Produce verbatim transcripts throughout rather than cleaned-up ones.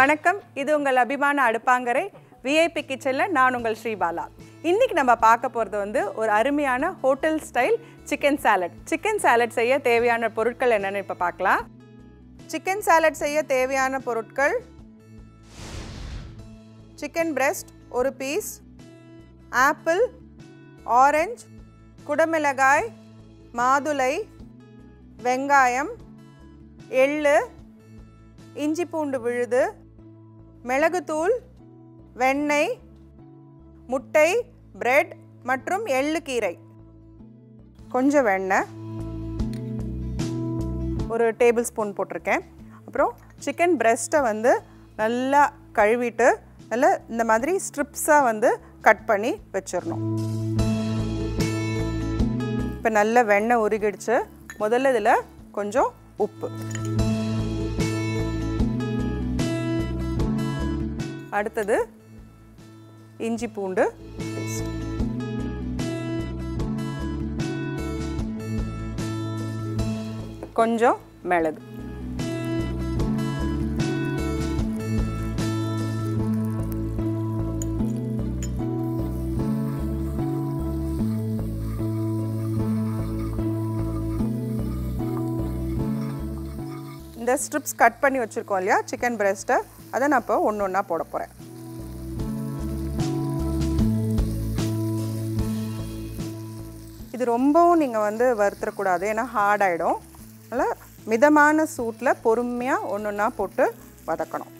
வணக்கம், இது உங்கள் அபிமான அடுப்பாங்கரை விஐபி கிச்சனில் நான் உங்கள் ஸ்ரீபாலா. இன்றைக்கி நம்ம பார்க்க போகிறது வந்து ஒரு அருமையான hotel style chicken salad. Chicken salad செய்ய தேவையான பொருட்கள் என்னென்னு இப்போ பார்க்கலாம். சிக்கன் சாலட் செய்ய தேவையான பொருட்கள்: சிக்கன் பிரெஸ்ட் ஒரு பீஸ், ஆப்பிள், ஆரஞ்சு, குடமிளகாய், மாதுளை, வெங்காயம், எள்ளு, இஞ்சி பூண்டு விழுது, மிளகுத்தூள், வெண்ணெய், முட்டை, பிரெட் மற்றும் எள்ளு கீரை, கொஞ்சம் வெண்ணெய் ஒரு டேபிள் ஸ்பூன் போட்டிருக்கேன். அப்புறம் சிக்கன் பிரெஸ்ட்டை வந்து நல்லா கழுவிட்டு நல்லா இந்த மாதிரி ஸ்ட்ரிப்ஸாக வந்து கட் பண்ணி வச்சிடணும். இப்போ நல்லா வெண்ணெய் உருகிடுச்சு. முதல்ல இதில் கொஞ்சம் உப்பு, அடுத்தது இஞ்சி பூண்டு பேஸ்ட், கொஞ்சம் மிளகு, இந்த ஸ்ட்ரிப்ஸ் கட் பண்ணி வச்சுருக்கோம் இல்லையா சிக்கன் பிரெஸ்ட்டை, அதை நான் இப்போ ஒன்று ஒன்றா போட போகிறேன். இது ரொம்பவும் நீங்கள் வந்து வறுத்துடக்கூடாது, ஏன்னா ஹார்ட் ஆகிடும். அதனால் மிதமான சூட்டில் பொறுமையாக ஒன்று ஒன்றா போட்டு வதக்கணும்.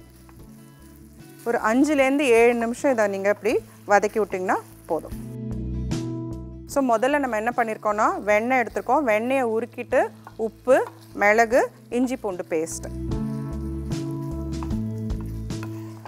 ஒரு அஞ்சுலேருந்து ஏழு நிமிஷம் இதை நீங்கள் இப்படி வதக்கி விட்டிங்கன்னா போதும். ஸோ முதல்ல நம்ம என்ன பண்ணியிருக்கோன்னா வெண்ணெய் எடுத்துருக்கோம். வெண்ணெயை உருக்கிட்டு உப்பு, மிளகு, இஞ்சி பூண்டு பேஸ்ட்டு,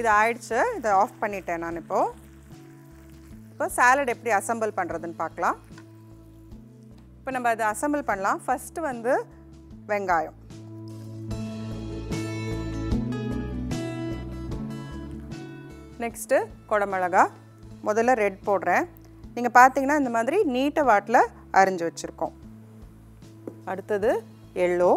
இது ஆயிடுச்சு, இதை ஆஃப் பண்ணிட்டேன் நான். இப்போது இப்போ சாலட் எப்படி அசம்பிள் பண்ணுறதுன்னு பார்க்கலாம். இப்போ நம்ம அதை அசம்பிள் பண்ணலாம். ஃபஸ்ட்டு வந்து வெங்காயம், நெக்ஸ்ட்டு குடமிளகா, முதல்ல ரெட் போடுறேன். நீங்கள் பார்த்தீங்கன்னா இந்த மாதிரி நீட்ட வாட்டில் அரிஞ்சு வச்சுருக்கோம். அடுத்தது எள்ளோ,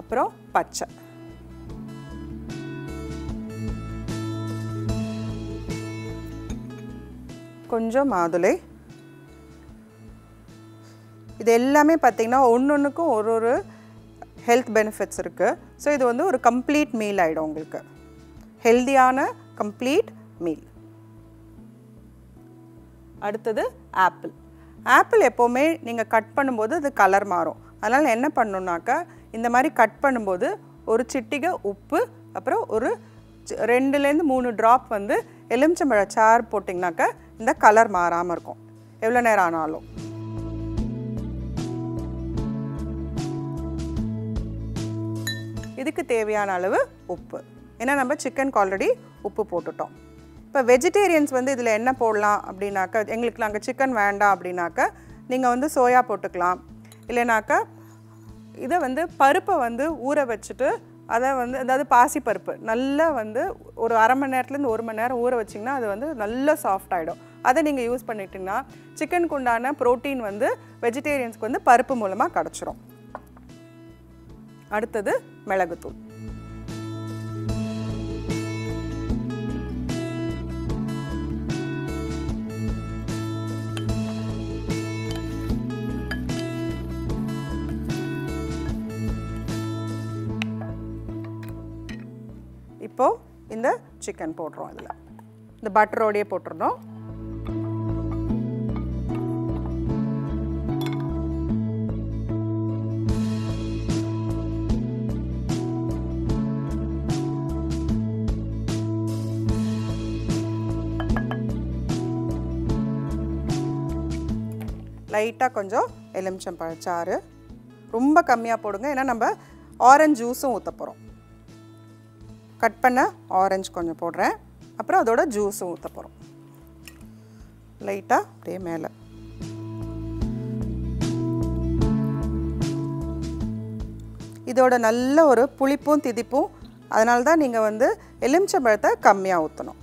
அப்புறம் பச்சை, கொஞ்சம் மாதுளை. இது எல்லாமே பார்த்திங்கன்னா ஒன்று ஒன்றுக்கும் ஒரு ஒரு ஹெல்த் பெனிஃபிட்ஸ் இருக்குது. ஸோ இது வந்து ஒரு கம்ப்ளீட் மீல் ஆகிடும் உங்களுக்கு, ஹெல்தியான கம்ப்ளீட் மீல். அடுத்தது ஆப்பிள். ஆப்பிள் எப்போவுமே நீங்கள் கட் பண்ணும்போது அது கலர் மாறும். அதனால் என்ன பண்ணணுன்னாக்கா இந்த மாதிரி கட் பண்ணும்போது ஒரு சிட்டிகை உப்பு, அப்புறம் ஒரு ரெண்டுலேருந்து மூணு ட்ராப் வந்து எலுமிச்சம்பழ சார் போட்டிங்கனாக்கா இந்த கலர் மாறாமல் இருக்கும் எவ்வளோ நேரம் ஆனாலும். இதுக்கு தேவையான அளவு உப்பு, ஏன்னா நம்ம சிக்கனுக்கு ஆல்ரெடி உப்பு போட்டுட்டோம். இப்போ வெஜிடேரியன்ஸ் வந்து இதில் என்ன போடலாம் அப்படின்னாக்கா, எங்களுக்கு நாங்கள் சிக்கன் வேண்டாம் அப்படின்னாக்கா நீங்கள் வந்து சோயா போட்டுக்கலாம். இல்லைனாக்கா இதை வந்து பருப்பை வந்து ஊற வச்சுட்டு அதை வந்து அதாவது பாசி பருப்பு நல்லா வந்து ஒரு அரை மணி நேரத்துலேருந்து ஒரு மணி நேரம் ஊற வச்சிங்கன்னா அது வந்து நல்லா சாஃப்ட் ஆகிடும். அதை நீங்கள் யூஸ் பண்ணிட்டீங்கன்னா சிக்கனுக்கு உண்டான ப்ரோட்டீன் வந்து வெஜிடேரியன்ஸ்க்கு வந்து பருப்பு மூலமாக கிடச்சிரும். அடுத்தது மிளகுத்தூள், இப்போது இந்த சிக்கன் போடுறோம். இதில் இந்த பட்டரோடையே போட்டுருந்தோம். லைட்டா கொஞ்சம் எலுமிச்சம்பழ சாறு ரொம்ப கம்மியா போடுங்க ஏனா நம்ம orange juice ஊத்த போறோம் கட் பண்ண orange கொஞ்சம் போடுறேன் அப்புறம் அதோட juice ஊத்த போறோம் லைட்டா அப்படியே மேலே இதோட நல்ல ஒரு புளிப்பும் திதிப்பும் அதனால தான் நீங்க வந்து எலுமிச்சம்பழத்தை கம்மியா ஊத்தணும்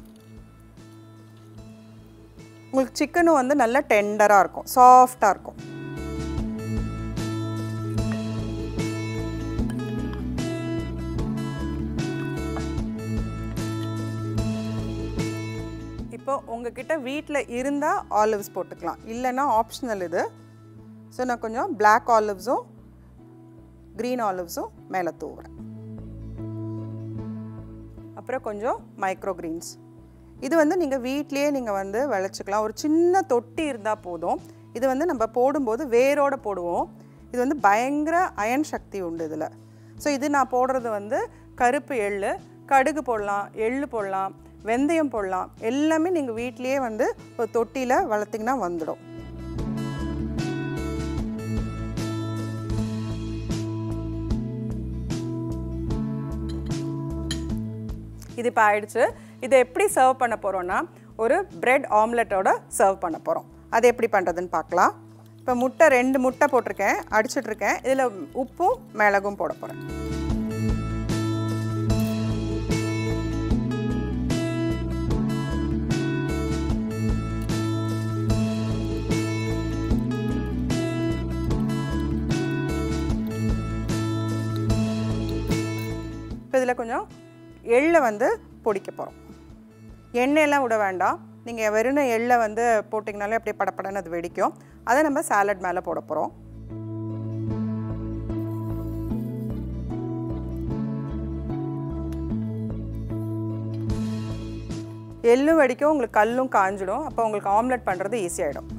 உங்களுக்கு chicken வந்து நல்ல டெண்டரா இருக்கும் சாஃப்ட்டா இருக்கும் இப்போ உங்ககிட்ட வீட்ல இருந்தா ஆலிவ்ஸ் போட்டுக்கலாம் இல்லனா ஆப்ஷனல் இது சோ நான் கொஞ்சம் black olives உம் green olives உம் மேல தூவுறேன் அப்புறம் கொஞ்சம் micro greens இது வந்து நீங்க வீட்லயே நீங்க வந்து வளச்சிக்கலாம் ஒரு சின்ன தொட்டி இருந்தா போதும் இது வந்து நம்ம போடும்போது வேரோட போடுவோம் இது வந்து பயங்கர அயன் சக்தி உண்டு இதுல சோ இது நான் போடுறது வந்து கருப்பு எள்ளு கடுகு போடலாம் எள்ளு போடலாம் வெந்தயம் போடலாம் எல்லாமே நீங்க வீட்லயே வந்து ஒரு தொட்டில வளத்தினா வந்துடும் இது பாயிடுச்சு இதை எப்படி சர்வ் பண்ண போறோம்னா ஒரு பிரெட் ஆம்லெட்டோட சர்வ் பண்ண போறோம் அது எப்படி பண்றதுன்னு பார்க்கலாம் இப்போ முட்டை ரெண்டு முட்டை போட்டுருக்கேன் அடிச்சிட்டு இருக்கேன் இதுல உப்பும் மிளகும் போட போறேன் இப்போ இதுல கொஞ்சம் எள்ளை வந்து பொடிக்க போறோம் எண்ணெய் எல்லாம் விட வேண்டாம் நீங்க வெறும் எள்ளை வந்து போட்டிங்கனாலே அப்படியே படபடன்னு அது வெடிக்கும் அதை நம்ம சாலட் மேல போட போறோம் எள்ளும் வெடிக்கும் உங்களுக்கு கல்லும் காஞ்சிடும் அப்ப உங்களுக்கு ஆம்லெட் பண்றது ஈஸி ஆயிடும்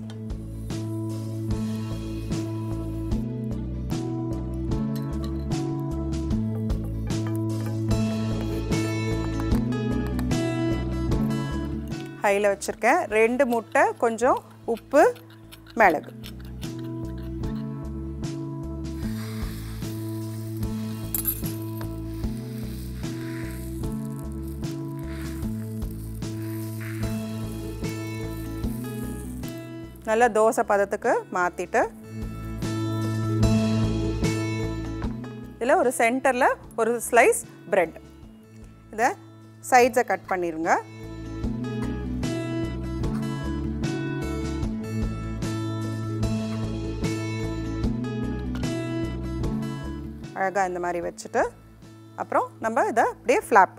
ஹைல வச்சிருக்கேன் ரெண்டு முட்டை கொஞ்சம் உப்பு மிளகு நல்ல தோசை பதத்துக்கு மாத்திட்டு இதில் ஒரு சென்டர்ல ஒரு ஸ்லைஸ் பிரெட் இதை சைட்ஸை கட் பண்ணிருங்க அழகா இந்த மாதிரி வச்சிட்டு அப்புறம் நம்ம இத அப்படியே ஃப்ளாப்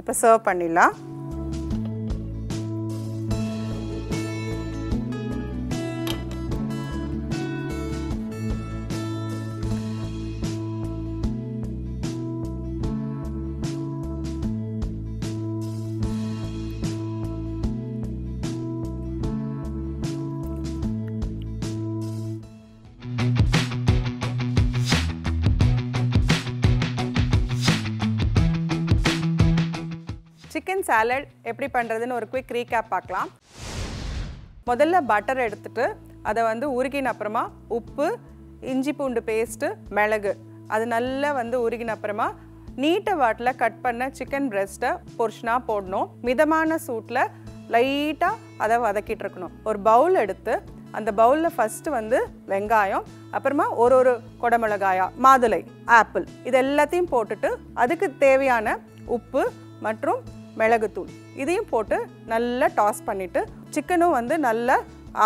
பண்ணிடுவோம் இப்ப சர்வ் பண்ணிடலாம் சிக்கன் சாலட் எப்படி பண்றதுன்னு ஒரு குயிக் ரீகேப் பார்க்கலாம் முதல்ல பட்டர் எடுத்துட்டு அதை வந்து உருகின அப்புறமா உப்பு இஞ்சி பூண்டு பேஸ்ட் மிளகு அது நல்லா வந்து உருகின அப்புறமா நீட்ட வாட்டில் கட் பண்ண சிக்கன் பிரஸ்ட்டை பொர்ஷனா போடணும் மிதமான சூட்டில் லைட்டாக அதை வதக்கிட்டு இருக்கணும் ஒரு பவுல் எடுத்து அந்த பவுலில் ஃபஸ்ட்டு வந்து வெங்காயம் அப்புறமா ஒரு ஒரு கொடமிளகாயா மாதுளை ஆப்பிள் இது எல்லாத்தையும் போட்டுட்டு அதுக்கு தேவையான உப்பு மற்றும் மிளகுத்தூள் இதையும் போட்டு நல்லா டாஸ் பண்ணிட்டு சிக்கனும் வந்து நல்லா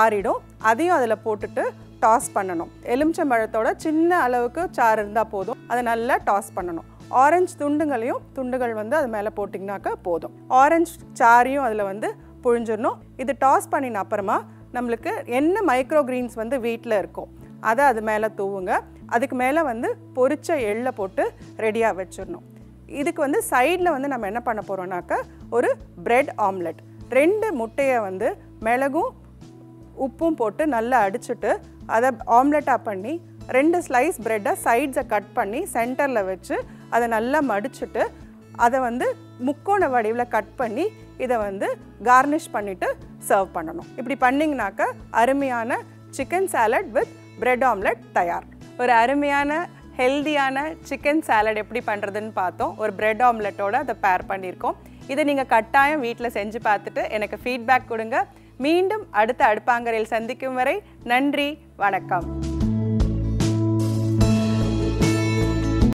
ஆறிடும் அதையும் அதில் போட்டுட்டு டாஸ் பண்ணணும் எலுமிச்சம்பழத்தோட சின்ன அளவுக்கு சாறு இருந்தால் போதும் அதை நல்லா டாஸ் பண்ணணும் ஆரஞ்சு துண்டுங்களையும் துண்டுகள் வந்து அது மேலே போட்டிங்கனாக்கா போதும் ஆரஞ்சு சாறையும் அதில் வந்து புழிஞ்சிடணும் இது டாஸ் பண்ணின அப்புறமா நம்மளுக்கு என்ன மைக்ரோ கிரீன்ஸ் வந்து வீட்டில் இருக்கும் அதை அது மேலே தூவுங்க அதுக்கு மேலே வந்து பொரிச்ச எள்ளை போட்டு ரெடியாக வச்சிடணும் இதுக்கு வந்து சைடுல வந்து நம்ம என்ன பண்ண போறோம்னாக்க ஒரு bread omelette ரெண்டு முட்டைய வந்து மிளகும் உப்பும் போட்டு நல்லா அடிச்சிட்டு அத ஆம்லெட்டா பண்ணி ரெண்டு ஸ்லைஸ் bread-அ sides-அ கட் பண்ணி சென்டர்ல வெச்சு அத நல்லா மடிச்சிட்டு அத வந்து முக்கோண வடிவில கட் பண்ணி இத வந்து garnish பண்ணிட்டு சர்வ் பண்ணனும். இப்படி பண்ணீங்கனாக்க அருமையான chicken salad with bread omelette தயார். ஒரு அருமையான ஹெல்தியான chicken salad எப்படி பண்றதுன்னு பார்த்தோம். ஒரு bread omelette-ஓட அத pair பண்ணிருக்கோம். இத நீங்க கட்டாயம் வீட்ல செஞ்சு பார்த்துட்டு எனக்கு feedback கொடுங்க. மீண்டும் அடுத்த அடுப்பாங்கரையில் சந்திக்கும் வரை நன்றி வணக்கம்.